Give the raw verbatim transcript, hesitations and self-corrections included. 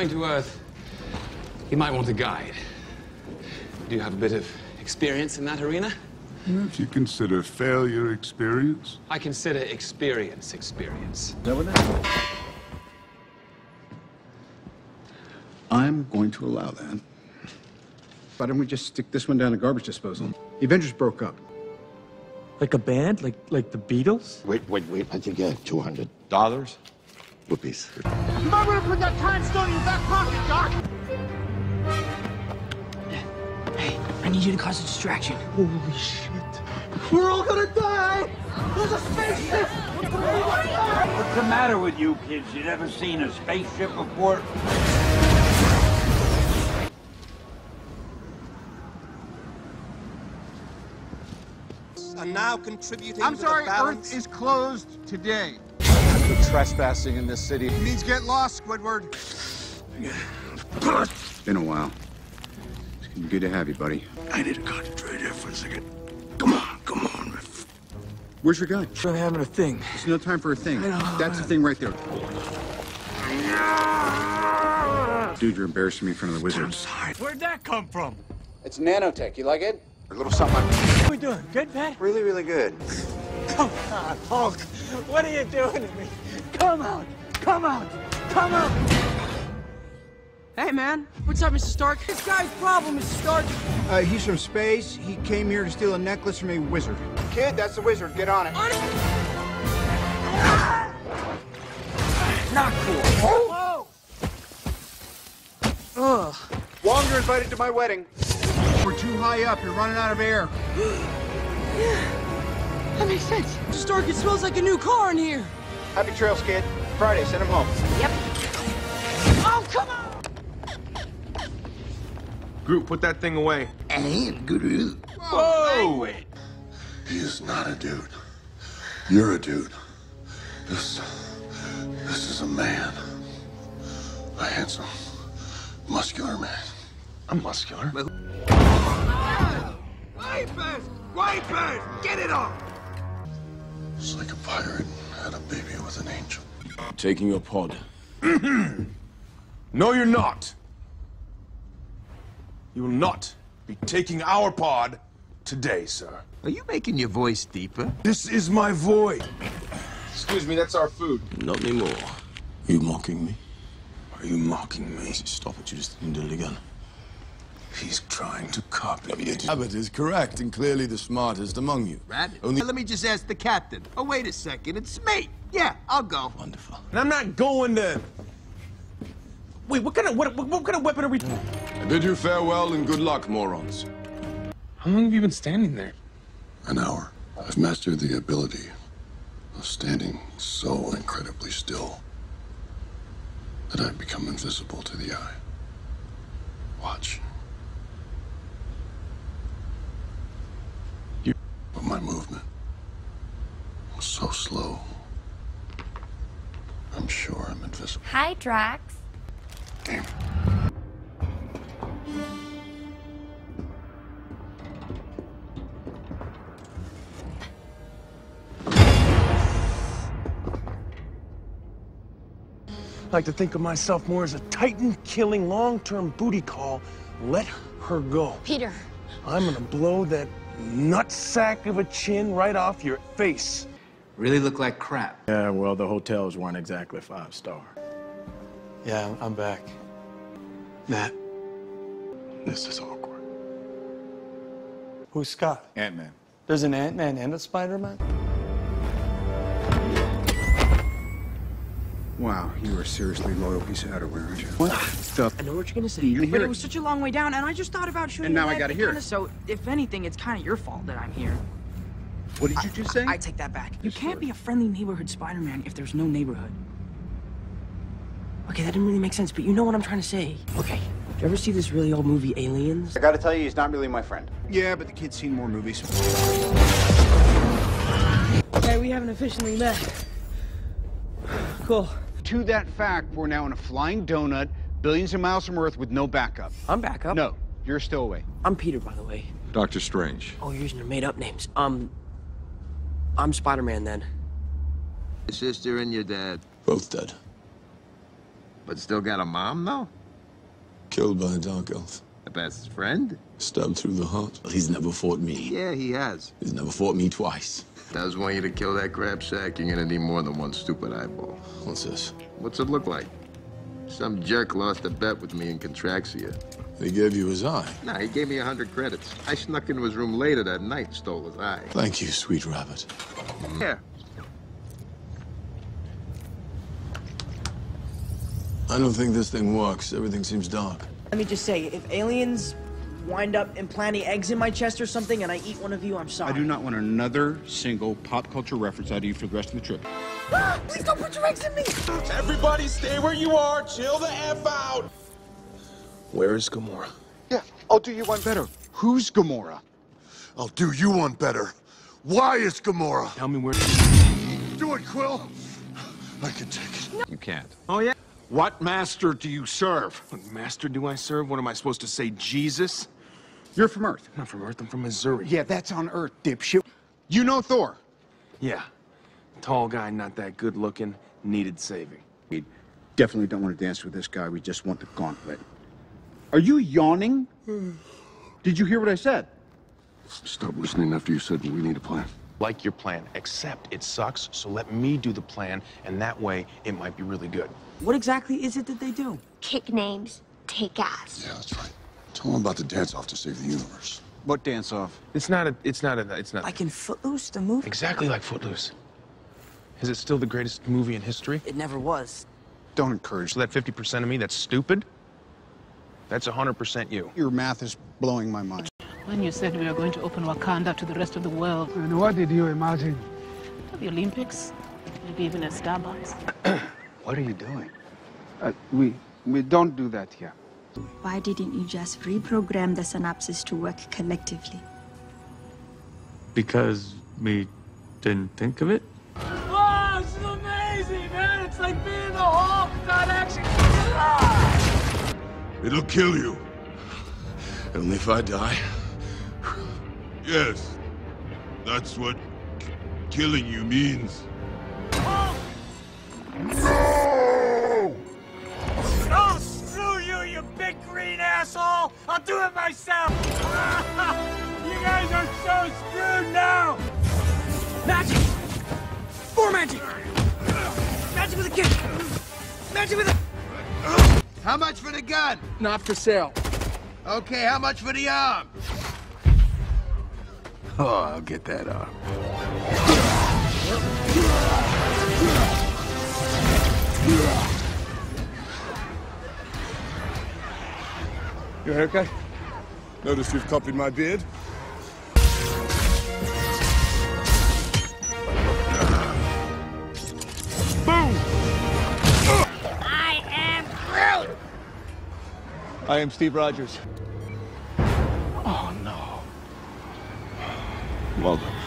going to Earth, you might want a guide. Do you have a bit of experience in that arena? If you consider failure experience. I consider experience experience. Is that what that is? I'm going to allow that. Why don't we just stick this one down the garbage disposal? The Avengers broke up. Like a band? Like like the Beatles? Wait, wait, wait. I think I have two hundred dollars. Whoopies. You might want to put that time stone in your back pocket, Doc! Hey, I need you to cause a distraction. Holy shit. We're all gonna die! There's a spaceship! What's the matter with you kids? You never seen a spaceship before? Are now contributing I'm to sorry, the Earth is closed today. After trespassing in this city. You need to get lost, Squidward. It's been a while. It's been good to have you, buddy. I need to concentrate here for a second. Come on, come on. Riff. Where's your gun? I'm having a thing. There's no time for a thing. That's the thing right there. Dude, you're embarrassing me in front of the wizards. Where'd that come from? It's nanotech. You like it? A little something. How are we doing? Good, Pat? Really, really good. Come on, Hulk. What are you doing to me? Come out. Come out. Come out. Hey, man. What's up, Mister Stark? This guy's problem, Mister Stark. Uh, he's from space. He came here to steal a necklace from a wizard. Kid, that's the wizard. Get on it. On it. Not cool. Whoa. Ugh. Wong, you're invited to my wedding. We're too high up. You're running out of air. Yeah, that makes sense. Mister Stark, it smells like a new car in here. Happy trails, kid. Friday, send him home. Yep. Oh, come on! Groot, put that thing away. And Groot. Whoa! Whoa. He is not a dude. You're a dude. This, this is a man. A handsome, muscular man. I'm muscular. But Wipers! Wipers! Get it off! It's like a pirate had a baby with an angel. Taking your pod. No, you're not. You will not be taking our pod today, sir. Are you making your voice deeper? This is my void. Excuse me, that's our food. Not anymore. Are you mocking me? Are you mocking me? Stop it, you just didn't do it again. He's trying to copy it. Abbott is correct and clearly the smartest among you. Rabbit? Only let me just ask the captain. Oh, wait a second. It's me. Yeah, I'll go. Wonderful. And I'm not going to... Wait, what kind of, what, what kind of weapon are we... I bid you farewell and good luck, morons. How long have you been standing there? An hour. I've mastered the ability of standing so incredibly still that I've become invisible to the eye. Watch. But my movement was so slow, I'm sure I'm invisible. Hi, Drax. Damn it. I like to think of myself more as a titan-killing, long-term booty call. Let her go. Peter. I'm gonna blow that nutsack of a chin right off your face. Really look like crap. Yeah, well, the hotels weren't exactly five star. Yeah, I'm back. Matt. This is awkward. Who's Scott? Ant-Man. There's an Ant-Man and a Spider-Man? Wow, you are a seriously loyal piece of outerwear, aren't you? What the? I know what you're gonna say, you're gonna but it was such a long way down, and I just thought about shooting. And now I gotta hear it. So, if anything, it's kind of your fault that I'm here. What did you I, just I, say? I take that back. You can't be a friendly neighborhood Spider-Man if there's no neighborhood. Okay, that didn't really make sense, but you know what I'm trying to say. Okay, did you ever see this really old movie, Aliens? I gotta tell you, he's not really my friend. Yeah, but the kid's seen more movies. Okay, we haven't officially met. Cool. To that fact, we're now in a flying donut, billions of miles from Earth with no backup. I'm backup. No, you're a stowaway. I'm Peter, by the way. Doctor Strange. Oh, you're using your made-up names. Um, I'm Spider-Man, then. Your sister and your dad. Both dead. But still got a mom, though? Killed by a dark elf. The best friend? Stabbed through the heart. He's never fought me. Yeah, he has. He's never fought me twice. Does want you to kill that crab sack, you're gonna need more than one stupid eyeball. What's this? What's it look like? Some jerk lost a bet with me in Contraxia. He gave you his eye? Nah, he gave me a hundred credits. I snuck into his room later that night and stole his eye. Thank you, sweet rabbit. Yeah. I don't think this thing works. Everything seems dark. Let me just say, if aliens wind up implanting eggs in my chest or something and I eat one of you, I'm sorry. I do not want another single pop culture reference out of you for the rest of the trip. Ah, please don't put your eggs in me! Everybody stay where you are. Chill the F out. Where is Gamora? Yeah, I'll do you one better. Who's Gamora? I'll do you one better. Why is Gamora? Tell me where... Do it, Quill. I can take it. No. You can't. Oh, yeah? What master do you serve? What master do I serve? What am I supposed to say, Jesus? You're from Earth. I'm not from Earth, I'm from Missouri. Yeah, that's on Earth, dipshit. You know Thor? Yeah. Tall guy, not that good looking, needed saving. We definitely don't want to dance with this guy, we just want the gauntlet. Are you yawning? Did you hear what I said? Stop listening after you said we need a plan. Like your plan, except it sucks, so let me do the plan, and that way it might be really good. What exactly is it that they do? Kick names, take ass. Yeah, that's right. Tell them about the dance-off to save the universe. What dance-off? It's not a, it's not a, it's not. Like in Footloose, the movie? Exactly like Footloose. Is it still the greatest movie in history? It never was. Don't encourage that fifty percent of me that's stupid. That's one hundred percent you. Your math is blowing my mind. When you said we were going to open Wakanda to the rest of the world. And what did you imagine? The Olympics, maybe even a Starbucks. What are you doing? Uh, we, we don't do that here. Why didn't you just reprogram the synapses to work collectively? Because we didn't think of it. Wow, this is amazing, man! It's like being the Hulk without action. Ah! It'll kill you. Only if I die. Yes, that's what killing you means. Oh. No! Oh, screw you, you big green asshole! I'll do it myself! You guys are so screwed now! Magic! Four magic! Magic with a kick! Magic with a... How much for the gun? Not for sale. Okay, how much for the arm? Oh, I'll get that arm. You okay? Notice you've copied my beard. Boom! I am Groot! I am Steve Rogers. Well done.